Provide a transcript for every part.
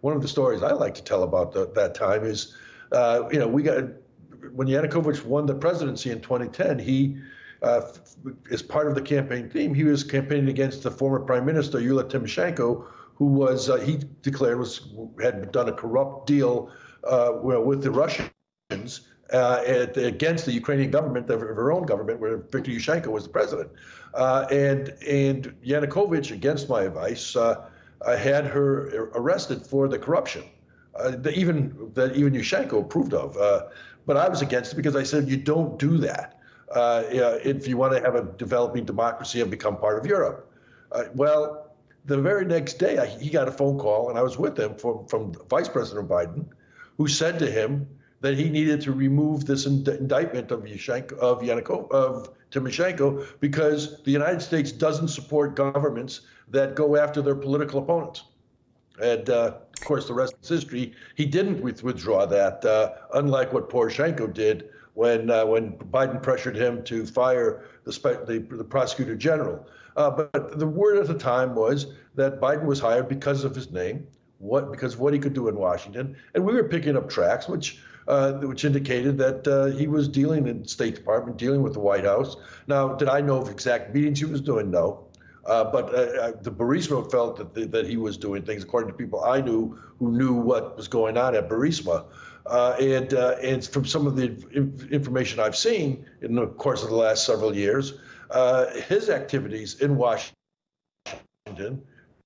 One of the stories I like to tell about that time is, when Yanukovych won the presidency in 2010, he, as part of the campaign theme, he was campaigning against the former prime minister, Yulia Tymoshenko, who was, he declared, had done a corrupt deal with the Russians against the Ukrainian government, her own government, where Viktor Yushchenko was the president. And Yanukovych, against my advice, had her arrested for the corruption, that even Yushchenko approved of. But I was against it because I said, you don't do that if you want to have a developing democracy and become part of Europe. Well, the very next day, he got a phone call, and I was with him, from Vice President Biden, who said to him that he needed to remove this indictment of Tymoshenko because the United States doesn't support governments that go after their political opponents. And, of course, the rest is history. He didn't withdraw that, unlike what Poroshenko did when Biden pressured him to fire the prosecutor general. But the word at the time was that Biden was hired because of his name, because of what he could do in Washington, and we were picking up tracks which indicated that he was dealing in the State Department, dealing with the White House. Now, did I know of exact meetings he was doing? No. But the Burisma felt that he was doing things, according to people I knew who knew what was going on at Burisma. And from some of the information I've seen in the course of the last several years, his activities in Washington,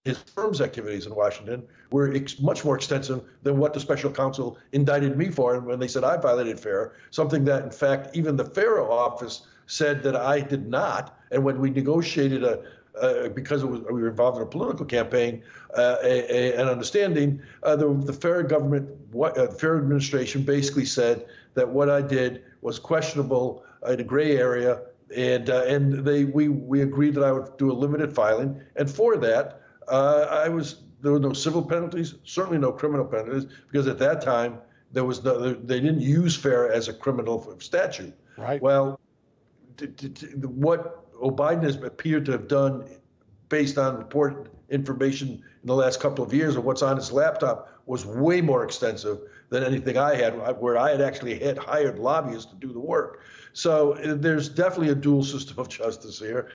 his firm's activities in Washington, were much more extensive than what the special counsel indicted me for. And when they said I violated FARA, something that, in fact, even the FARA office said that I did not. And when we negotiated because we were involved in a political campaign, an understanding, the FARA government, FARA administration basically said that what I did was questionable in a gray area, and we agreed that I would do a limited filing, and for that, there were no civil penalties, certainly no criminal penalties, because at that time they didn't use FARA as a criminal statute. Right. Well, what Biden has appeared to have done, based on reported information in the last couple of years of what's on his laptop, was way more extensive than anything I had, where I had actually hired lobbyists to do the work. So there's definitely a dual system of justice here.